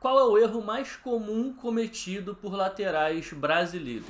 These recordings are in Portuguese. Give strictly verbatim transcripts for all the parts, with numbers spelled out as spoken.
Qual é o erro mais comum cometido por laterais brasileiros?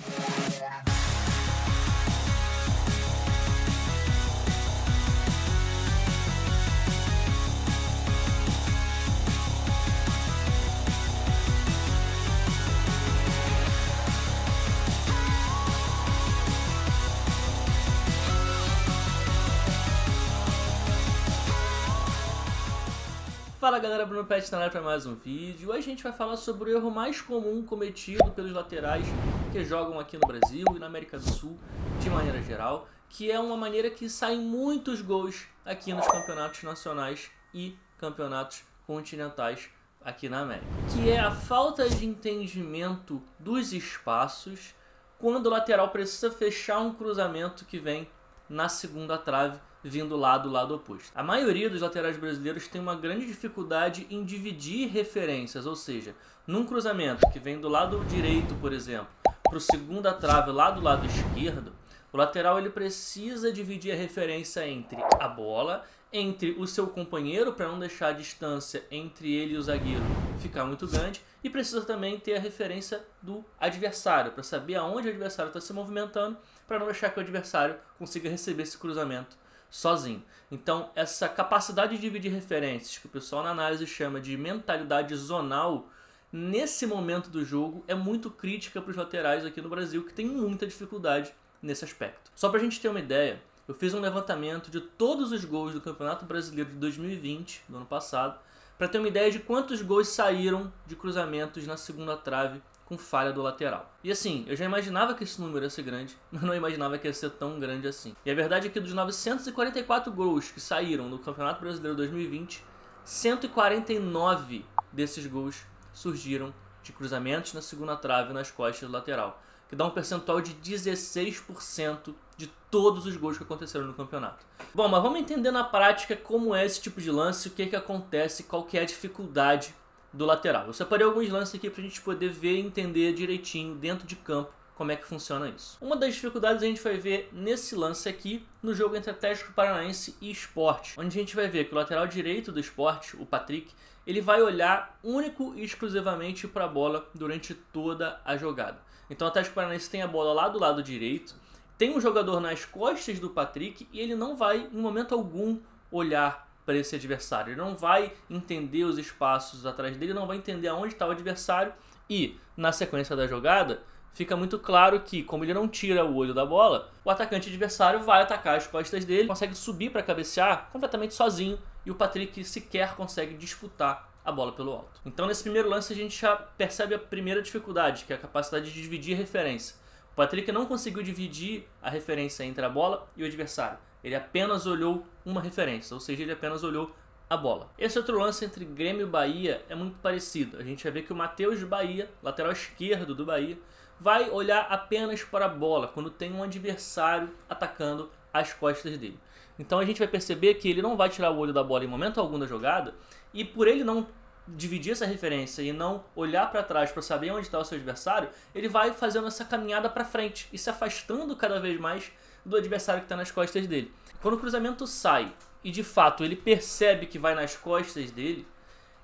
Fala galera, Bruno Pet na área para mais um vídeo. Hoje a gente vai falar sobre o erro mais comum cometido pelos laterais que jogam aqui no Brasil e na América do Sul de maneira geral, que é uma maneira que saem muitos gols aqui nos campeonatos nacionais e campeonatos continentais aqui na América, que é a falta de entendimento dos espaços quando o lateral precisa fechar um cruzamento que vem na segunda trave, vindo lá do lado oposto. A maioria dos laterais brasileiros tem uma grande dificuldade em dividir referências, ou seja, num cruzamento que vem do lado direito, por exemplo, para o segunda trave lá do lado esquerdo, o lateral ele precisa dividir a referência entre a bola, entre o seu companheiro, para não deixar a distância entre ele e o zagueiro ficar muito grande, e precisa também ter a referência do adversário, para saber aonde o adversário está se movimentando, para não deixar que o adversário consiga receber esse cruzamento sozinho. Então, essa capacidade de dividir referências, que o pessoal na análise chama de mentalidade zonal, nesse momento do jogo é muito crítica para os laterais aqui no Brasil, que tem muita dificuldade nesse aspecto. Só para a gente ter uma ideia, eu fiz um levantamento de todos os gols do Campeonato Brasileiro de dois mil e vinte, do ano passado, para ter uma ideia de quantos gols saíram de cruzamentos na segunda trave com falha do lateral. E assim, eu já imaginava que esse número ia ser grande, mas não imaginava que ia ser tão grande assim. E a verdade é que dos novecentos e quarenta e quatro gols que saíram no Campeonato Brasileiro dois mil e vinte, cento e quarenta e nove desses gols surgiram de cruzamentos na segunda trave nas costas do lateral, que dá um percentual de dezesseis por cento de todos os gols que aconteceram no campeonato. Bom, mas vamos entender na prática como é esse tipo de lance, o que é que acontece, qual que é a dificuldade do lateral. Eu separei alguns lances aqui pra gente poder ver e entender direitinho dentro de campo como é que funciona isso. Uma das dificuldades a gente vai ver nesse lance aqui no jogo entre Atlético Paranaense e Sport, onde a gente vai ver que o lateral direito do Sport, o Patrick, ele vai olhar único e exclusivamente para a bola durante toda a jogada. Então o Atlético Paranaense tem a bola lá do lado direito, tem um jogador nas costas do Patrick e ele não vai em momento algum olhar para esse adversário, ele não vai entender os espaços atrás dele, não vai entender aonde está o adversário e, na sequência da jogada, fica muito claro que, como ele não tira o olho da bola, o atacante adversário vai atacar as costas dele, consegue subir para cabecear completamente sozinho e o Patrick sequer consegue disputar a bola pelo alto. Então, nesse primeiro lance, a gente já percebe a primeira dificuldade, que é a capacidade de dividir referência. O Patrick não conseguiu dividir a referência entre a bola e o adversário. Ele apenas olhou uma referência, ou seja, ele apenas olhou a bola. Esse outro lance entre Grêmio e Bahia é muito parecido. A gente vai ver que o Matheus do Bahia, lateral esquerdo do Bahia, vai olhar apenas para a bola quando tem um adversário atacando as costas dele. Então a gente vai perceber que ele não vai tirar o olho da bola em momento algum da jogada e por ele não dividir essa referência e não olhar para trás para saber onde está o seu adversário, ele vai fazendo essa caminhada para frente e se afastando cada vez mais do adversário que está nas costas dele. Quando o cruzamento sai e de fato ele percebe que vai nas costas dele,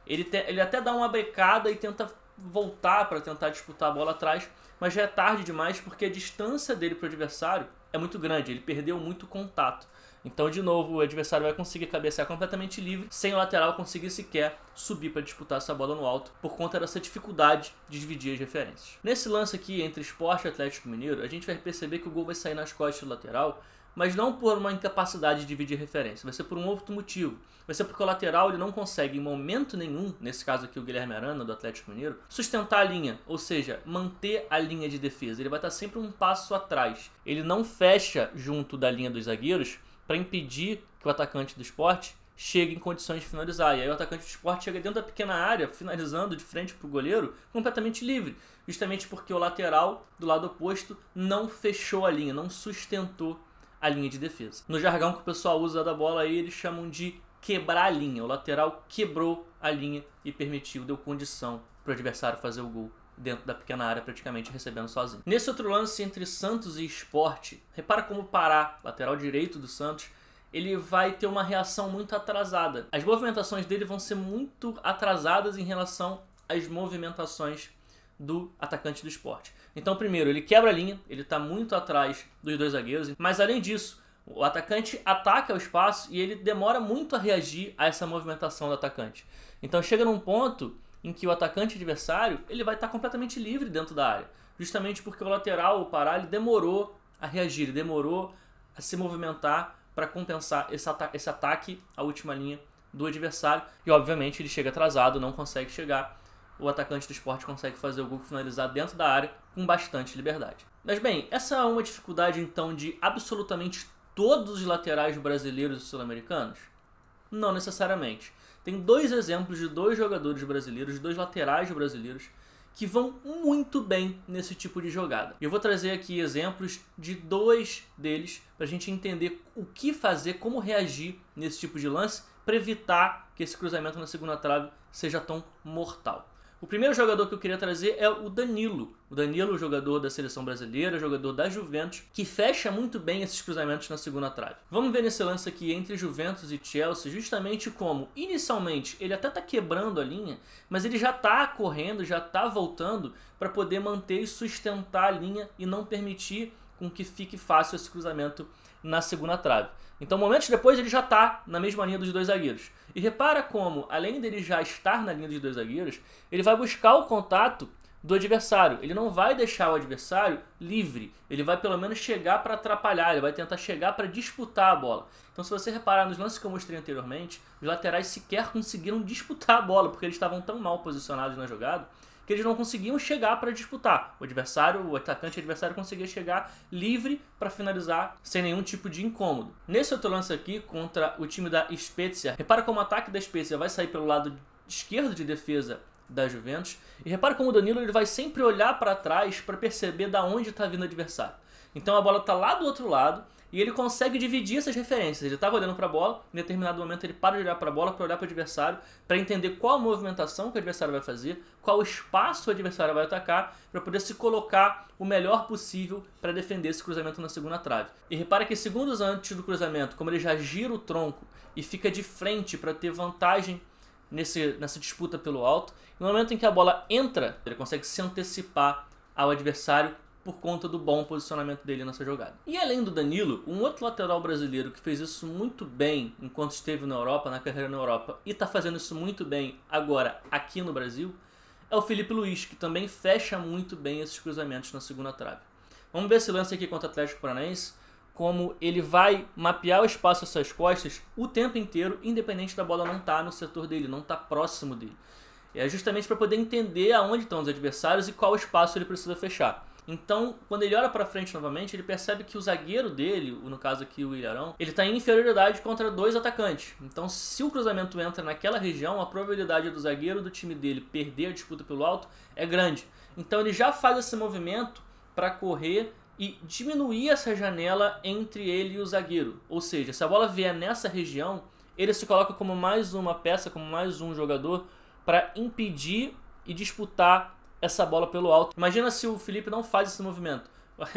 ele, te, ele até dá uma brecada e tenta voltar para tentar disputar a bola atrás, mas já é tarde demais porque a distância dele para o adversário é muito grande, ele perdeu muito contato. Então, de novo, o adversário vai conseguir cabecear completamente livre, sem o lateral conseguir sequer subir para disputar essa bola no alto, por conta dessa dificuldade de dividir as referências. Nesse lance aqui, entre Sport e Atlético Mineiro, a gente vai perceber que o gol vai sair nas costas do lateral, mas não por uma incapacidade de dividir referência, vai ser por um outro motivo. Vai ser porque o lateral ele não consegue, em momento nenhum, nesse caso aqui o Guilherme Arana, do Atlético Mineiro, sustentar a linha, ou seja, manter a linha de defesa. Ele vai estar sempre um passo atrás. Ele não fecha junto da linha dos zagueiros, para impedir que o atacante do Sport chegue em condições de finalizar. E aí o atacante do Sport chega dentro da pequena área, finalizando de frente para o goleiro, completamente livre. Justamente porque o lateral do lado oposto não fechou a linha, não sustentou a linha de defesa. No jargão que o pessoal usa da bola aí, eles chamam de quebrar a linha. O lateral quebrou a linha e permitiu, deu condição para o adversário fazer o gol dentro da pequena área, praticamente recebendo sozinho. Nesse outro lance entre Santos e Sport, repara como o Pará, lateral direito do Santos, ele vai ter uma reação muito atrasada. As movimentações dele vão ser muito atrasadas em relação as movimentações do atacante do Sport. Então, primeiro, ele quebra a linha, ele está muito atrás dos dois zagueiros, mas além disso, o atacante ataca o espaço e ele demora muito a reagir a essa movimentação do atacante. Então chega num ponto em que o atacante adversário ele vai estar completamente livre dentro da área, justamente porque o lateral, o Pará, ele demorou a reagir, ele demorou a se movimentar para compensar esse, ata esse ataque à última linha do adversário. E obviamente ele chega atrasado, não consegue chegar. O atacante do Sport consegue fazer o gol finalizar dentro da área com bastante liberdade. Mas bem, essa é uma dificuldade então de absolutamente todos os laterais brasileiros e sul-americanos? Não necessariamente. Tem dois exemplos de dois jogadores brasileiros, dois laterais brasileiros, que vão muito bem nesse tipo de jogada. Eu vou trazer aqui exemplos de dois deles para a gente entender o que fazer, como reagir nesse tipo de lance para evitar que esse cruzamento na segunda trave seja tão mortal. O primeiro jogador que eu queria trazer é o Danilo. O Danilo, jogador da seleção brasileira, jogador da Juventus, que fecha muito bem esses cruzamentos na segunda trave. Vamos ver nesse lance aqui entre Juventus e Chelsea, justamente como, inicialmente, ele até está quebrando a linha, mas ele já está correndo, já está voltando para poder manter e sustentar a linha e não permitir com que fique fácil esse cruzamento na segunda trave. Então, momentos depois, ele já está na mesma linha dos dois zagueiros. E repara como, além dele já estar na linha dos dois zagueiros, ele vai buscar o contato do adversário. Ele não vai deixar o adversário livre. Ele vai, pelo menos, chegar para atrapalhar. Ele vai tentar chegar para disputar a bola. Então, se você reparar nos lances que eu mostrei anteriormente, os laterais sequer conseguiram disputar a bola, porque eles estavam tão mal posicionados na jogada, que eles não conseguiam chegar para disputar. O adversário, o atacante adversário conseguia chegar livre para finalizar sem nenhum tipo de incômodo. Nesse outro lance aqui, contra o time da Spezia, repara como o ataque da Spezia vai sair pelo lado esquerdo de defesa da Juventus, e repara como o Danilo ele vai sempre olhar para trás para perceber da onde está vindo o adversário. Então a bola está lá do outro lado, e ele consegue dividir essas referências. Ele estava olhando para a bola, em determinado momento ele para de olhar para a bola, para olhar para o adversário, para entender qual a movimentação que o adversário vai fazer, qual espaço o adversário vai atacar, para poder se colocar o melhor possível para defender esse cruzamento na segunda trave. E repara que segundos antes do cruzamento, como ele já gira o tronco e fica de frente para ter vantagem nesse, nessa disputa pelo alto, no momento em que a bola entra, ele consegue se antecipar ao adversário, por conta do bom posicionamento dele nessa jogada. E além do Danilo, um outro lateral brasileiro que fez isso muito bem enquanto esteve na Europa, na carreira na Europa, e está fazendo isso muito bem agora aqui no Brasil, é o Filipe Luís, que também fecha muito bem esses cruzamentos na segunda trave. Vamos ver esse lance aqui contra o Atlético Paranaense, como ele vai mapear o espaço às suas costas o tempo inteiro, independente da bola não estar no setor dele, não estar próximo dele. É justamente para poder entender aonde estão os adversários e qual espaço ele precisa fechar. Então, quando ele olha para frente novamente, ele percebe que o zagueiro dele, no caso aqui o Ilharão, ele está em inferioridade contra dois atacantes. Então, se o cruzamento entra naquela região, a probabilidade do zagueiro do time dele perder a disputa pelo alto é grande. Então, ele já faz esse movimento para correr e diminuir essa janela entre ele e o zagueiro. Ou seja, se a bola vier nessa região, ele se coloca como mais uma peça, como mais um jogador, para impedir e disputar essa bola pelo alto. Imagina se o Filipe não faz esse movimento.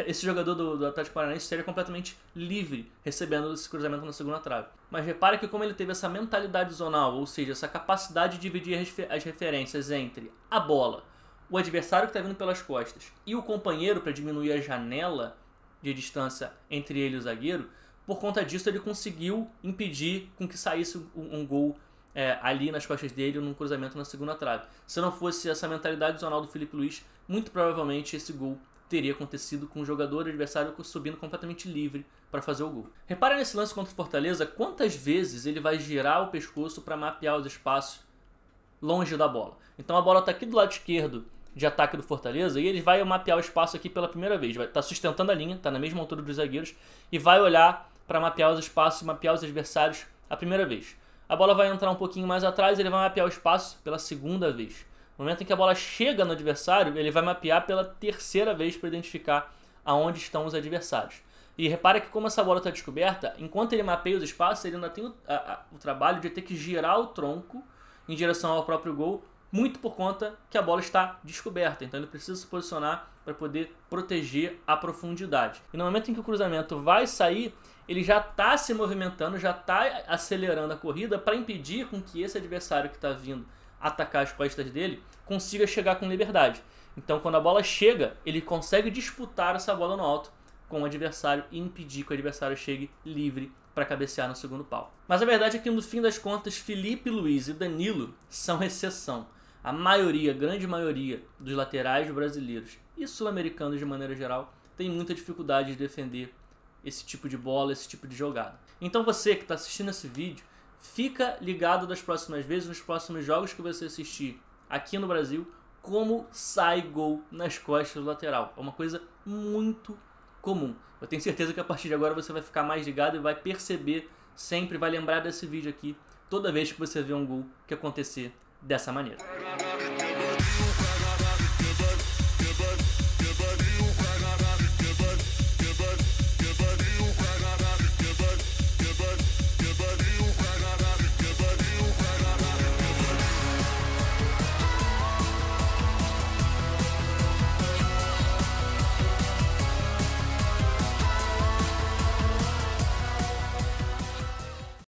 Esse jogador do, do Atlético Paranaense seria completamente livre recebendo esse cruzamento na segunda trave. Mas repara que como ele teve essa mentalidade zonal, ou seja, essa capacidade de dividir as referências entre a bola, o adversário que está vindo pelas costas e o companheiro para diminuir a janela de distância entre ele e o zagueiro, por conta disso ele conseguiu impedir com que saísse um, um gol É, ali nas costas dele, num cruzamento na segunda trave. Se não fosse essa mentalidade zonal do Filipe Luís, muito provavelmente esse gol teria acontecido com o jogador adversário subindo completamente livre para fazer o gol. Repara nesse lance contra o Fortaleza, quantas vezes ele vai girar o pescoço para mapear os espaços longe da bola. Então a bola está aqui do lado esquerdo de ataque do Fortaleza e ele vai mapear o espaço aqui pela primeira vez. Está sustentando a linha, está na mesma altura dos zagueiros e vai olhar para mapear os espaços, mapear os adversários a primeira vez. A bola vai entrar um pouquinho mais atrás, ele vai mapear o espaço pela segunda vez. No momento em que a bola chega no adversário, ele vai mapear pela terceira vez para identificar aonde estão os adversários. E repara que como essa bola está descoberta, enquanto ele mapeia os espaços, ele ainda tem o, a, a, o trabalho de ter que girar o tronco em direção ao próprio gol, muito por conta que a bola está descoberta. Então ele precisa se posicionar para poder proteger a profundidade. E no momento em que o cruzamento vai sair, ele já está se movimentando, já está acelerando a corrida para impedir com que esse adversário que está vindo atacar as costas dele, consiga chegar com liberdade. Então, quando a bola chega, ele consegue disputar essa bola no alto com o adversário e impedir que o adversário chegue livre para cabecear no segundo pau. Mas a verdade é que, no fim das contas, Filipe Luís e Danilo são exceção. A maioria, a grande maioria dos laterais brasileiros e sul-americanos de maneira geral tem muita dificuldade de defender esse tipo de bola, esse tipo de jogada. Então você que está assistindo esse vídeo, fica ligado das próximas vezes, nos próximos jogos que você assistir aqui no Brasil, como sai gol nas costas do lateral. É uma coisa muito comum. Eu tenho certeza que a partir de agora você vai ficar mais ligado e vai perceber sempre, vai lembrar desse vídeo aqui, toda vez que você vê um gol que acontecer dessa maneira.